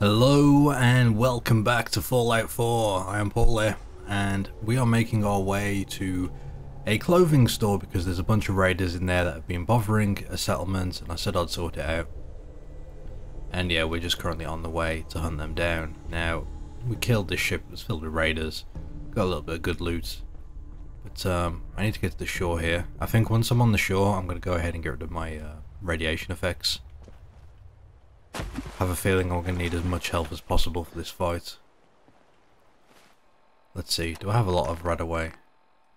Hello and welcome back to Fallout 4. I am Paulie and we are making our way to a clothing store because there's a bunch of raiders in there that have been bothering a settlement, and I said I'd sort it out. And yeah, we're just currently on the way to hunt them down. Now, we killed this ship, it was filled with raiders, got a little bit of good loot. But I need to get to the shore here. I think once I'm on the shore, I'm going to go ahead and get rid of my radiation effects. I have a feeling I'm going to need as much health as possible for this fight. Let's see, do I have a lot of rad away?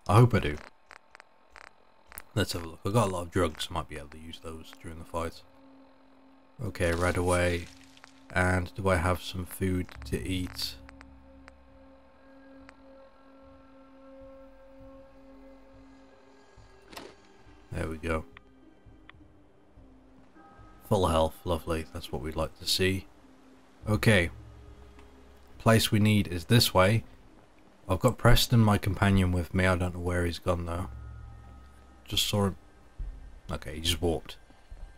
I hope I do. Let's have a look. I've got a lot of drugs, I might be able to use those during the fight. Okay, rad away. And do I have some food to eat? There we go. Full health, lovely. That's what we'd like to see. Okay. Place we need is this way. I've got Preston, my companion, with me. I don't know where he's gone though. Just saw him. Okay, he just warped.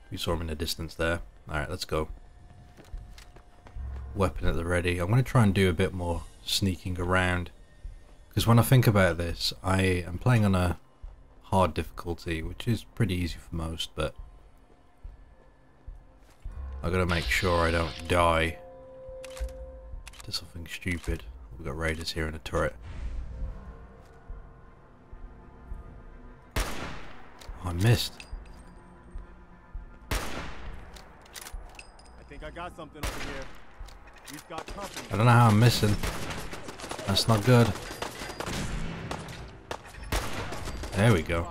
We saw him in the distance there. Alright, let's go. Weapon at the ready. I'm going to try and do a bit more sneaking around. Because when I think about this, I am playing on a hard difficulty, which is pretty easy for most, but I gotta make sure I don't die to something stupid. We've got raiders here in a turret. Oh, I missed. I think I got something over here. We've got company. I don't know how I'm missing. That's not good. There we go.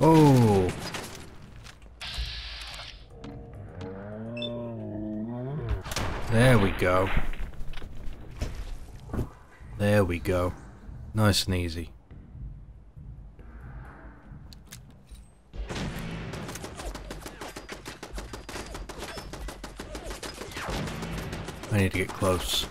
Oh! There we go. There we go. Nice and easy. I need to get close. I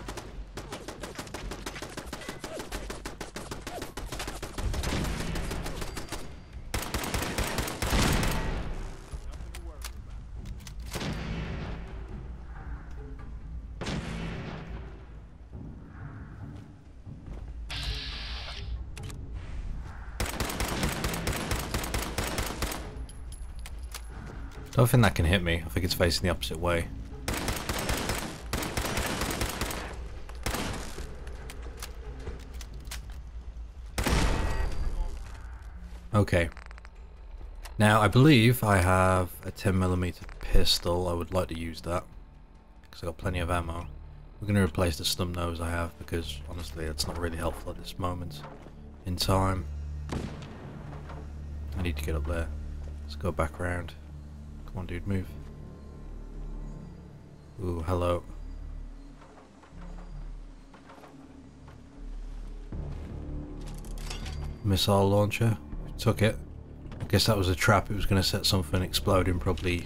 don't think that can hit me. I think it's facing the opposite way. Okay, now I believe I have a 10mm pistol. I would like to use that because I've got plenty of ammo. We're going to replace the snub nose I have because honestly it's not really helpful at this moment in time. I need to get up there. Let's go back around. Come on dude, move. Ooh, hello. Missile launcher. Took it. I guess that was a trap. It was going to set something exploding, probably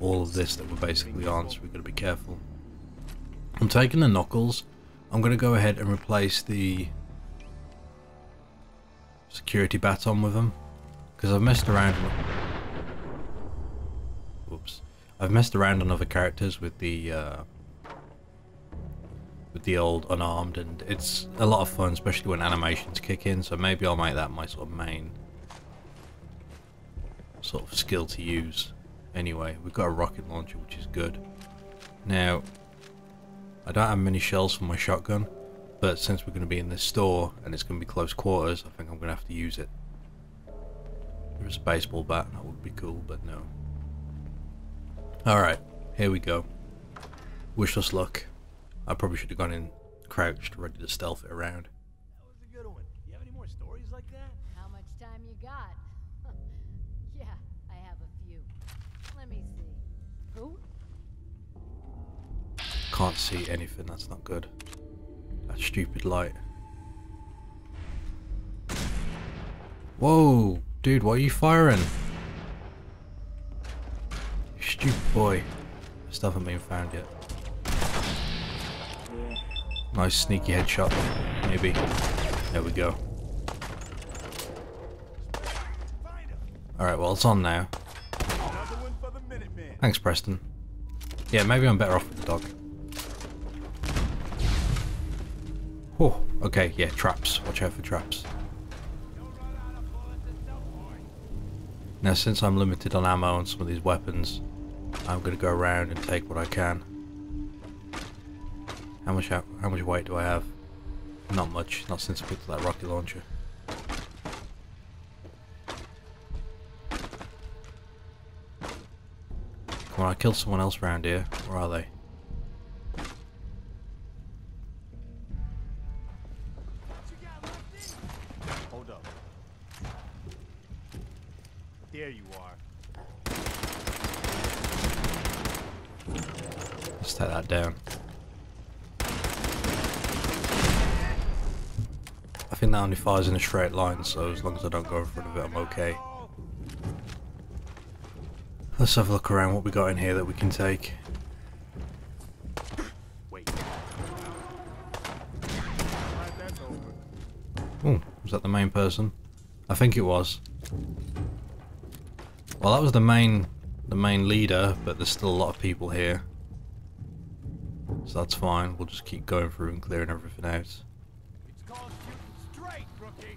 all of this that we're basically on, so we've got to be careful. I'm taking the knuckles. I'm going to go ahead and replace the security baton with them because I've messed around. Whoops! I've messed around on other characters with the old unarmed, and it's a lot of fun, especially when animations kick in, so maybe I'll make that my sort of main sort of skill to use. Anyway, we've got a rocket launcher, which is good. Now, I don't have many shells for my shotgun, but since we're going to be in this store and it's going to be close quarters, I think I'm going to have to use it. There's a baseball bat, and that would be cool, but no. Alright, here we go. Wish us luck. I probably should have gone in crouched, ready to stealth it around. That was a good one. You have any more stories like that? How much time you got? Yeah, I have a few. Let me see. Who? Can't see anything. That's not good. That stupid light. Whoa, dude, why are you firing? You stupid boy. Stuff hasn't been found yet. Nice sneaky headshot, maybe. There we go. Alright, well, it's on now. Thanks, Preston. Yeah, maybe I'm better off with the dog. Oh, okay, yeah, traps. Watch out for traps. Now, since I'm limited on ammo on some of these weapons, I'm going to go around and take what I can. How much weight do I have? Not much, not since I picked that rocket launcher. Come on, I killed someone else around here. Where are they? There you are. Let's take that down. I think that only fires in a straight line, so as long as I don't go in front of it, I'm okay. Let's have a look around what we got in here that we can take. Wait. Oh, was that the main person? I think it was. Well, that was the main leader, but there's still a lot of people here. So that's fine, we'll just keep going through and clearing everything out. It's called shooting straight, rookie.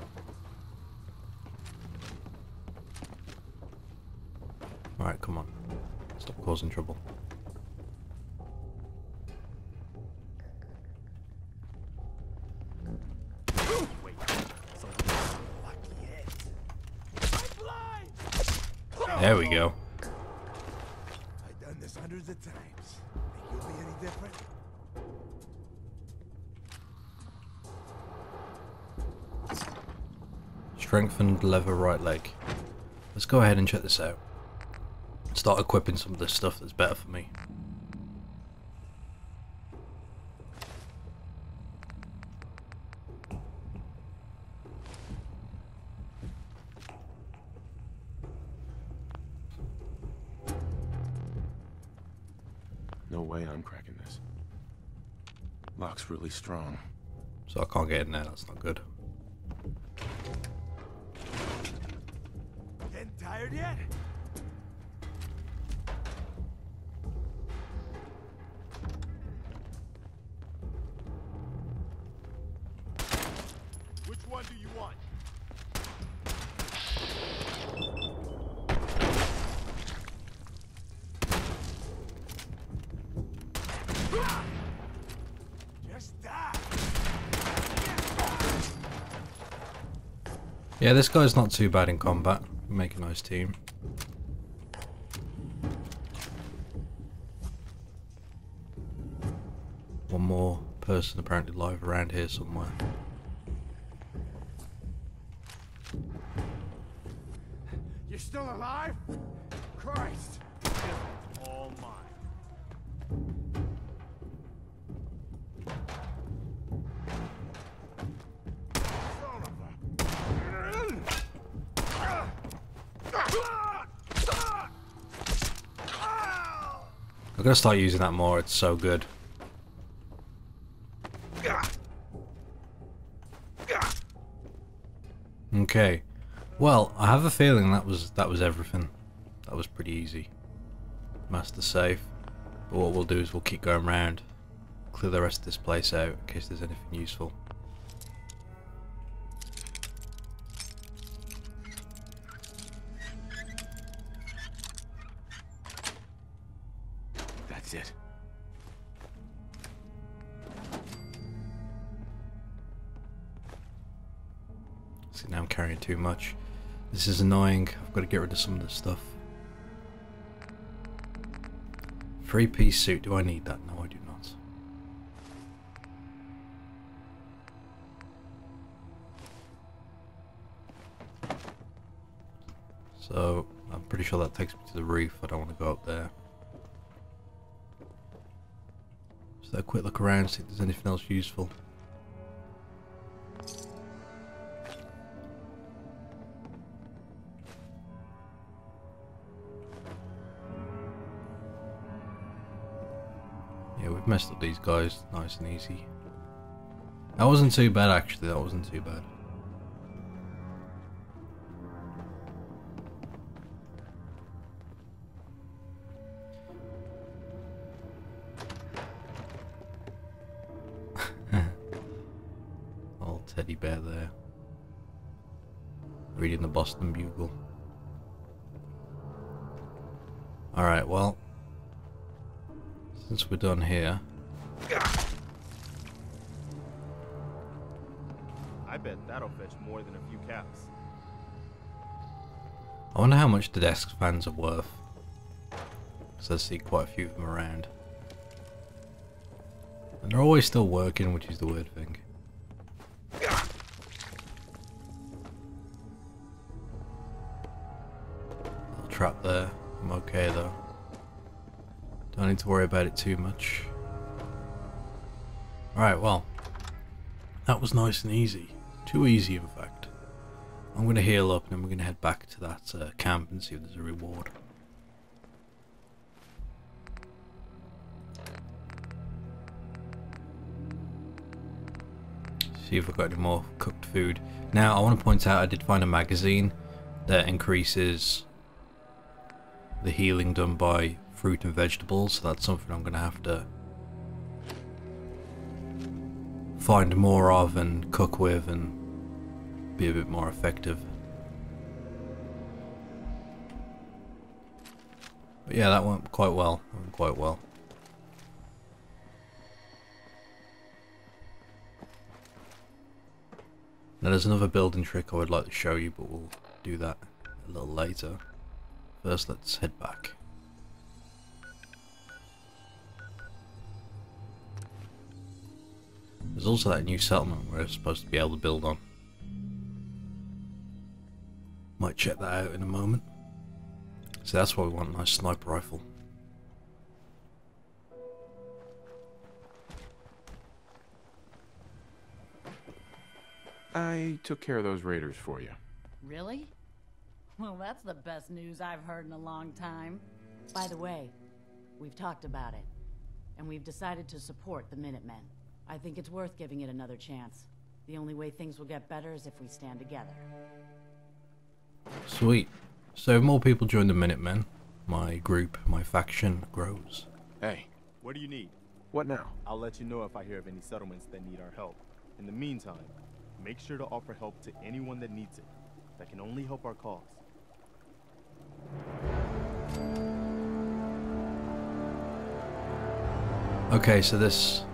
Alright, come on. Stop causing trouble. There we go. I've done this hundreds of times. Think you'll be any different? Strengthened lever right leg. Let's go ahead and check this out. Start equipping some of this stuff that's better for me. No way I'm cracking this. Lock's really strong. So I can't get in there, that's not good. Getting tired yet? Which one do you want? Yeah, this guy's not too bad in combat. Make a nice team. One more person apparently live around here somewhere. You're still alive? Christ! It's all mine. I'm gonna start using that more, it's so good. Okay. Well, I have a feeling that was everything. That was pretty easy. Master safe. But what we'll do is we'll keep going round. Clear the rest of this place out in case there's anything useful. It. See, now I'm carrying too much. This is annoying. I've got to get rid of some of this stuff. Three-piece suit. Do I need that? No, I do not. So, I'm pretty sure that takes me to the roof. I don't want to go up there. So a quick look around, see if there's anything else useful. Yeah, we've messed up these guys nice and easy. That wasn't too bad, actually. That wasn't too bad. Old teddy bear there. Reading the Boston Bugle. Alright, well, since we're done here... I bet that'll fetch more than a few caps. I wonder how much the desk fans are worth. Because I see quite a few of them around. And they're always still working, which is the weird thing. Little trap there. I'm okay though. Don't need to worry about it too much. Alright, well. That was nice and easy. Too easy, in fact. I'm going to heal up and then we're going to head back to that camp and see if there's a reward. See if I've got any more cooked food. Now, I want to point out I did find a magazine that increases the healing done by fruit and vegetables, so that's something I'm going to have to find more of and cook with and be a bit more effective. But yeah, that went quite well. Now there's another building trick I would like to show you, but we'll do that a little later. First, let's head back. There's also that new settlement we're supposed to be able to build on. Might check that out in a moment. So that's why we want a nice sniper rifle. I took care of those raiders for you. Really? Well, that's the best news I've heard in a long time. By the way, we've talked about it, and we've decided to support the Minutemen. I think it's worth giving it another chance. The only way things will get better is if we stand together. Sweet. So if more people join the Minutemen, my group, my faction grows. Hey, what do you need? What now? I'll let you know if I hear of any settlements that need our help. In the meantime, make sure to offer help to anyone that needs it. That can only help our cause. Okay, so this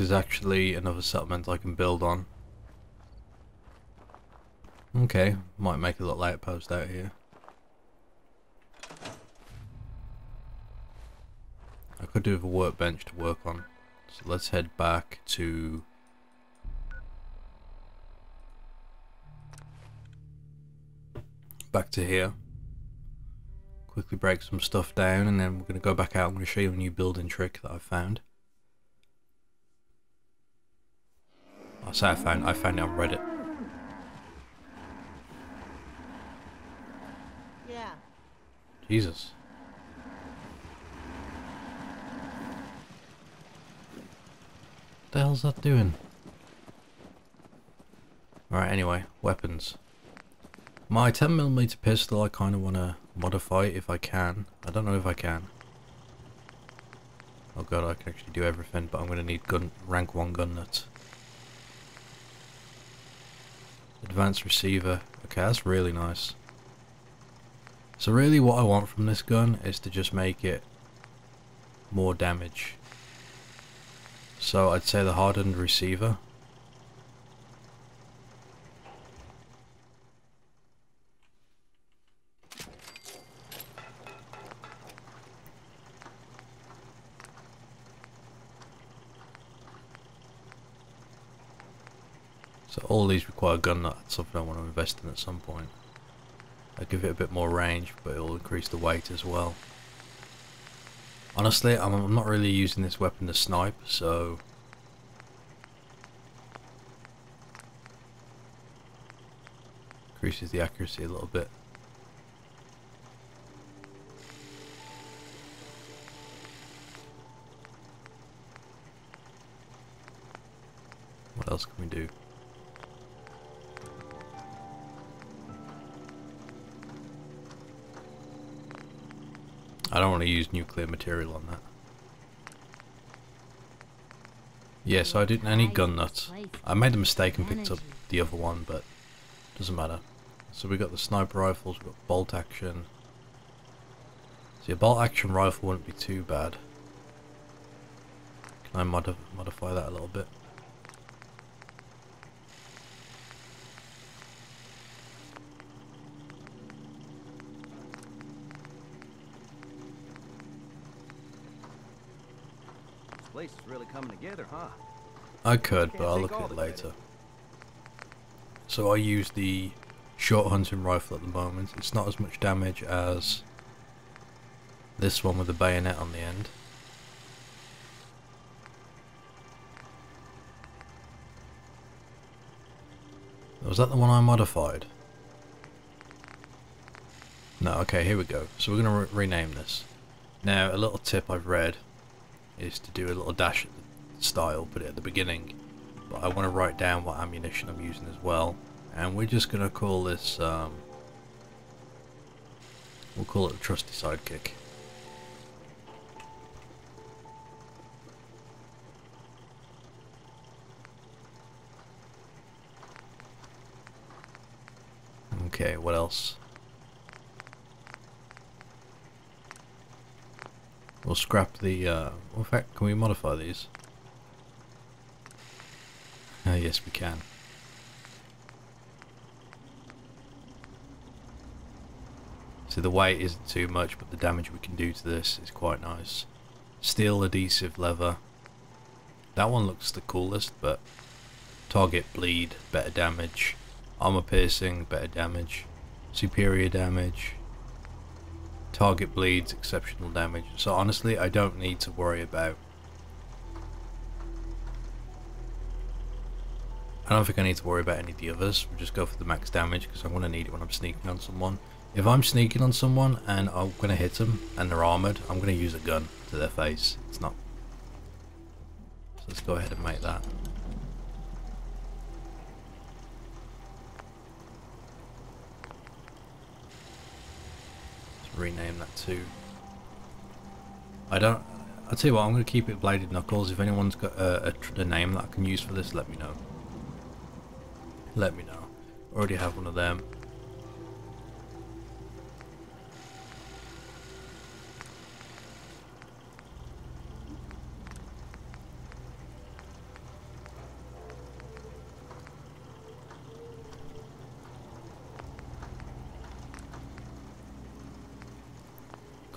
is actually another settlement I can build on. Okay, might make a little outpost out here. I could do with a workbench to work on. So let's head back to here. Quickly break some stuff down and then we're going to go back out. I'm going to show you a new building trick that I found. I say I found it on Reddit. Yeah. Jesus. What the hell's that doing? Alright, anyway, weapons. My 10mm pistol, I kind of want to modify it if I can. I don't know if I can. Oh god, I can actually do everything, but I'm going to need rank 1 gun nuts. Advanced receiver. Okay, that's really nice. So really what I want from this gun is to just make it more damage. So I'd say the hardened receiver. All these require gun nuts, that's something I want to invest in at some point. I'll give it a bit more range, but it'll increase the weight as well. Honestly, I'm not really using this weapon to snipe, so... increases the accuracy a little bit. What else can we do? I don't want to use nuclear material on that. Yes, I didn't need gun nuts. I made a mistake and picked up the other one, but doesn't matter. So we got the sniper rifles, we got bolt action. See, a bolt action rifle wouldn't be too bad. Can I modify that a little bit? This place is really coming together, huh? I could, but I'll look at it later. So I use the short hunting rifle at the moment. It's not as much damage as this one with the bayonet on the end. Was that the one I modified? No, okay, here we go. So we're going to rename this. Now, a little tip I've read is to do a little dash style, put it at the beginning, but I want to write down what ammunition I'm using as well, and we're just going to call this, we'll call it a trusty sidekick. Okay, what else? We'll scrap the, in fact, can we modify these? Yes, we can. So the weight isn't too much, but the damage we can do to this is quite nice. Steel adhesive leather. That one looks the coolest, but target bleed, better damage. Armor piercing, better damage. Superior damage. Target bleeds, exceptional damage. So honestly, I don't need to worry about... I don't think I need to worry about any of the others. We'll just go for the max damage, because I'm going to need it when I'm sneaking on someone. If I'm sneaking on someone and I'm going to hit them, and they're armoured, I'm going to use a gun to their face. It's not... So let's go ahead and make that. Rename that to... I'll tell you what, I'm going to keep it Bladed Knuckles. If anyone's got a name that I can use for this, let me know. Let me know. Already have one of them.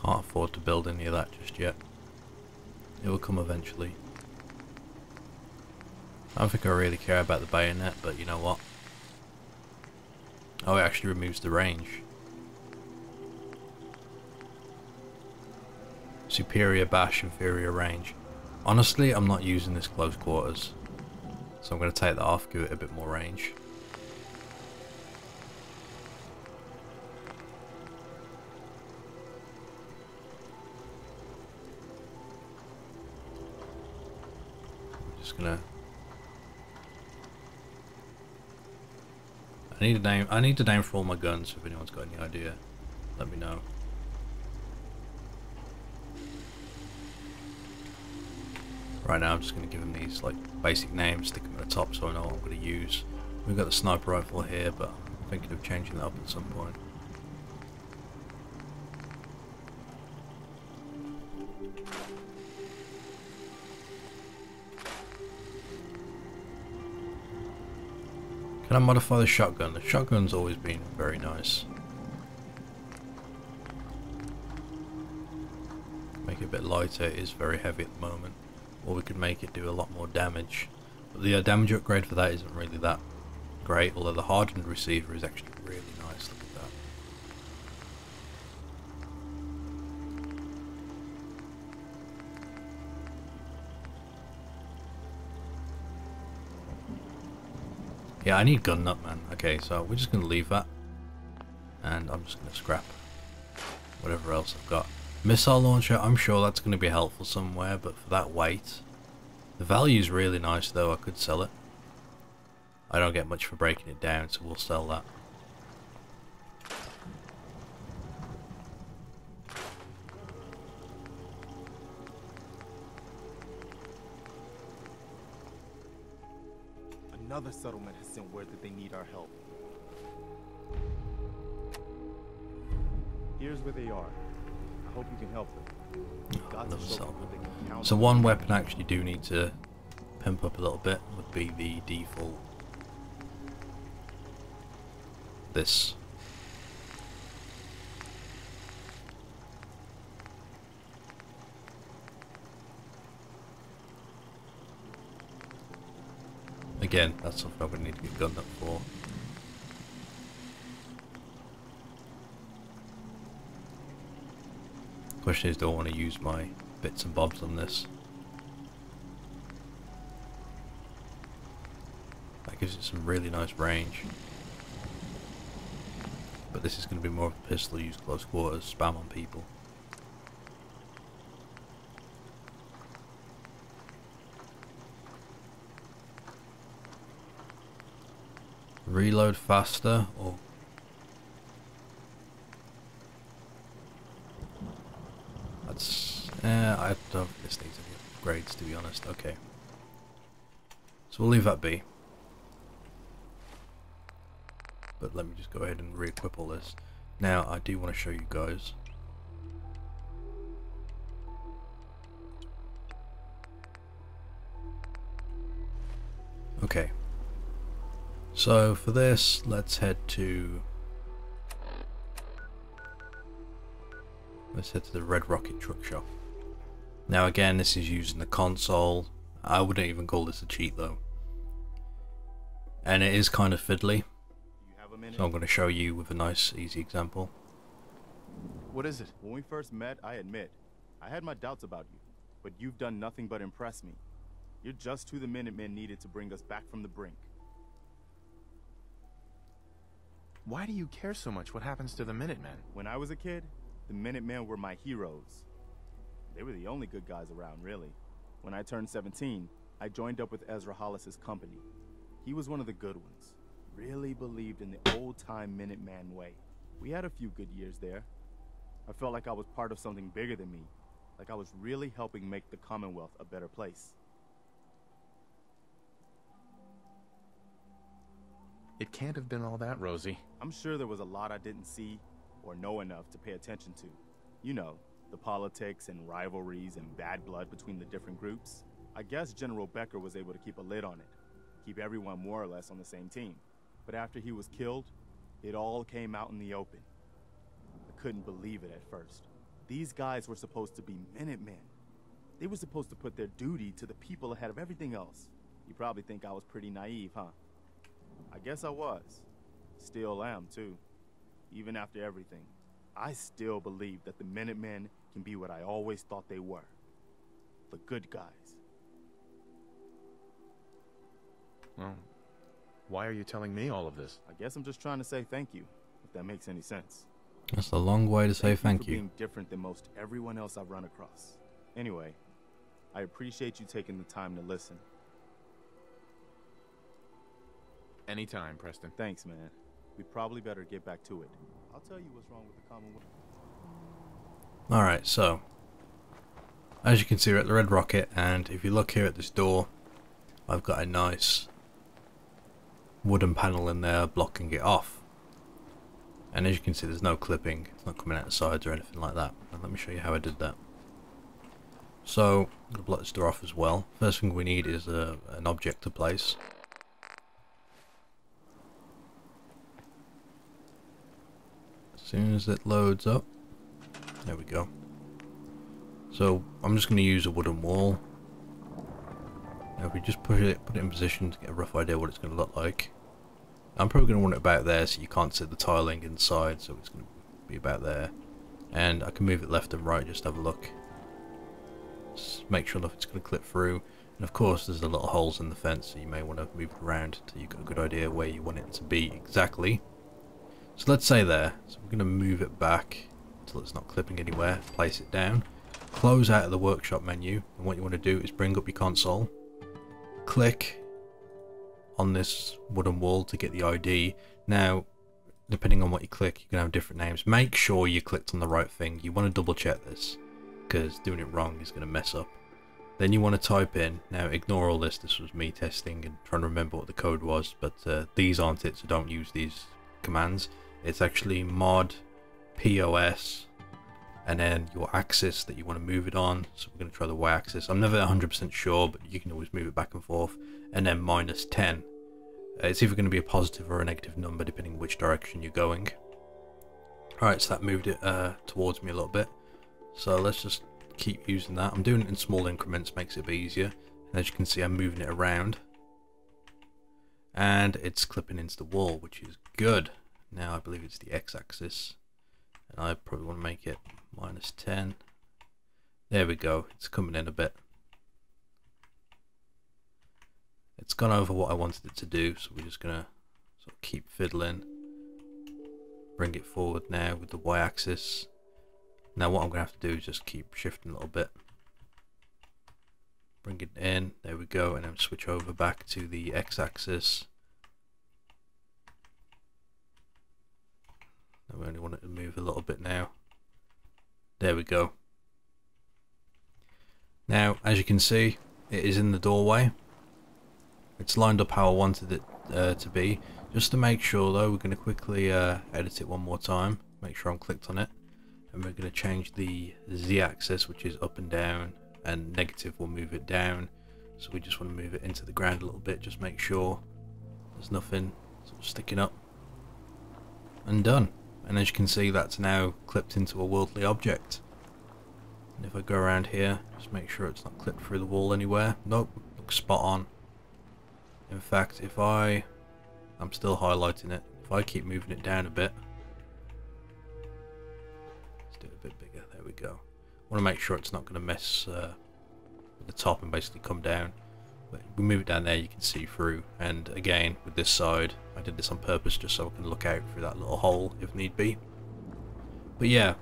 Can't afford to build any of that just yet. It will come eventually. I don't think I really care about the bayonet, but you know what? Oh, it actually removes the range. Superior bash, inferior range. Honestly, I'm not using this close quarters. So I'm going to take that off, give it a bit more range. I need a name. I need a name for all my guns. If anyone's got any idea, let me know. Right now, I'm just going to give them these like basic names. Stick them at the top so I know what I'm going to use. We've got the sniper rifle here, but I'm thinking of changing that up at some point. Can I modify the shotgun? The shotgun's always been very nice. Make it a bit lighter, it is very heavy at the moment. Or we could make it do a lot more damage. But the damage upgrade for that isn't really that great, although the hardened receiver is actually really nice. Look at that. Yeah, I need gun nut, man. Okay, so we're just going to leave that. And I'm just going to scrap whatever else I've got. Missile launcher, I'm sure that's going to be helpful somewhere, but for that weight. The value's really nice, though. I could sell it. I don't get much for breaking it down, so we'll sell that. Another settlement has sent word that they need our help. Here's where they are. I hope you can help them. Another settlement. So one weapon I actually do need to pimp up a little bit would be the default. This. Again, that's something I'm going to need to get gunned up for. Question is, do I want to use my bits and bobs on this? That gives it some really nice range. But this is going to be more of a pistol, use close quarters, spam on people. Reload faster, or that's I don't think this needs any upgrades, to be honest. Okay, so we'll leave that be. But let me just go ahead and re-equip all this. Now I do want to show you guys. Okay. So for this, let's head to the Red Rocket Truck Shop. Now again, this is using the console. I wouldn't even call this a cheat though, and it is kind of fiddly. So I'm going to show you with a nice, easy example. What is it? When we first met, I admit I had my doubts about you, but you've done nothing but impress me. You're just who the Minutemen needed to bring us back from the brink. Why do you care so much what happens to the Minutemen? When I was a kid, the Minutemen were my heroes. They were the only good guys around, really. When I turned 17, I joined up with Ezra Hollis' company. He was one of the good ones. Really believed in the old-time Minuteman way. We had a few good years there. I felt like I was part of something bigger than me. Like I was really helping make the Commonwealth a better place. It can't have been all that rosy. I'm sure there was a lot I didn't see or know enough to pay attention to. You know, the politics and rivalries and bad blood between the different groups. I guess General Becker was able to keep a lid on it, keep everyone more or less on the same team. But after he was killed, it all came out in the open. I couldn't believe it at first. These guys were supposed to be Minutemen. They were supposed to put their duty to the people ahead of everything else. You probably think I was pretty naive, huh? I guess I was. Still am, too. Even after everything, I still believe that the Minutemen can be what I always thought they were. The good guys. Well, why are you telling me all of this? I guess I'm just trying to say thank you, if that makes any sense. That's a long way to say thank you. Being different than most everyone else I've run across. Anyway, I appreciate you taking the time to listen. Anytime, Preston. Thanks, man. We probably better get back to it. I'll tell you what's wrong with the Commonwealth. Alright, so as you can see, we're at the Red Rocket, and if you look here at this door, I've got a nice wooden panel in there blocking it off. And as you can see, there's no clipping. It's not coming out the sides or anything like that. And let me show you how I did that. So I'm going to block this door off as well. First thing we need is an object to place. As soon as it loads up, there we go. So I'm just going to use a wooden wall. Now if we just put it in position to get a rough idea what it's going to look like. I'm probably going to want it about there, so you can't see the tiling inside, so it's going to be about there. And I can move it left and right, just have a look. Just make sure it's going to clip through. And of course there's the little holes in the fence, so you may want to move it around until you've got a good idea where you want it to be exactly. So let's say there, so we're going to move it back until it's not clipping anywhere, place it down, close out of the workshop menu, and what you want to do is bring up your console, click on this wooden wall to get the ID. Now, depending on what you click, you can have different names. Make sure you clicked on the right thing. You want to double check this, because doing it wrong is going to mess up. Then you want to type in, now ignore all this, this was me testing and trying to remember what the code was, but these aren't it, so don't use these commands. It's actually mod POS and then your axis that you want to move it on. So we're going to try the Y axis. I'm never 100% sure, but you can always move it back and forth. And then minus 10. It's either going to be a positive or a negative number depending which direction you're going. Alright, so that moved it towards me a little bit. So let's just keep using that. I'm doing it in small increments, makes it a bit easier. And as you can see, I'm moving it around. And it's clipping into the wall, which is good. Now I believe it's the x-axis. And I probably want to make it minus 10. There we go, it's coming in a bit. It's gone over what I wanted it to do, so we're just going to sort of keep fiddling. Bring it forward now with the y-axis. Now what I'm going to have to do is just keep shifting a little bit. Bring it in, there we go, and then switch over back to the x-axis. We only want it to move a little bit now. There we go. Now, as you can see, it is in the doorway. It's lined up how I wanted it to be. Just to make sure though, we're going to quickly edit it one more time. Make sure I'm clicked on it. And we're going to change the Z axis, which is up and down, and negative will move it down. So we just want to move it into the ground a little bit. Just make sure there's nothing sort of sticking up. And done. And as you can see, that's now clipped into a worldly object. And if I go around here, just make sure it's not clipped through the wall anywhere. Nope, looks spot on. In fact, if I'm still highlighting it. If I keep moving it down a bit. Let's do it a bit bigger, there we go. I want to make sure it's not going to mess with the top and basically come down. But if we move it down there, you can see through. And again, with this side, I did this on purpose just so I can look out through that little hole if need be. But yeah,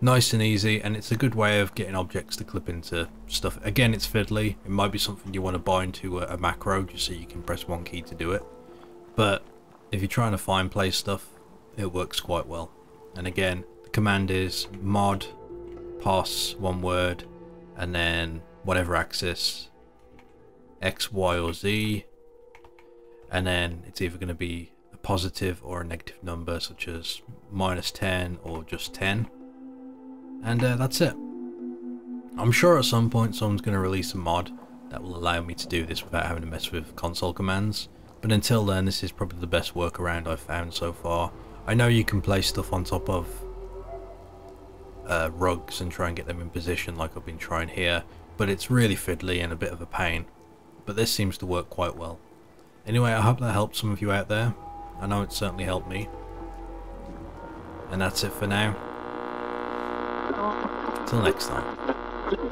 nice and easy, and it's a good way of getting objects to clip into stuff. Again, it's fiddly. It might be something you want to bind to a macro just so you can press one key to do it. But if you're trying to find place stuff, it works quite well. And again, the command is mod pass one word and then whatever axis, X, Y, or Z, and then it's either going to be a positive or a negative number, such as minus 10 or just 10, and that's it. I'm sure at some point someone's going to release a mod that will allow me to do this without having to mess with console commands, but until then, this is probably the best workaround I've found so far. I know you can place stuff on top of rugs and try and get them in position like I've been trying here, but it's really fiddly and a bit of a pain, but this seems to work quite well. Anyway, I hope that helped some of you out there. I know it certainly helped me. And that's it for now. Till next time.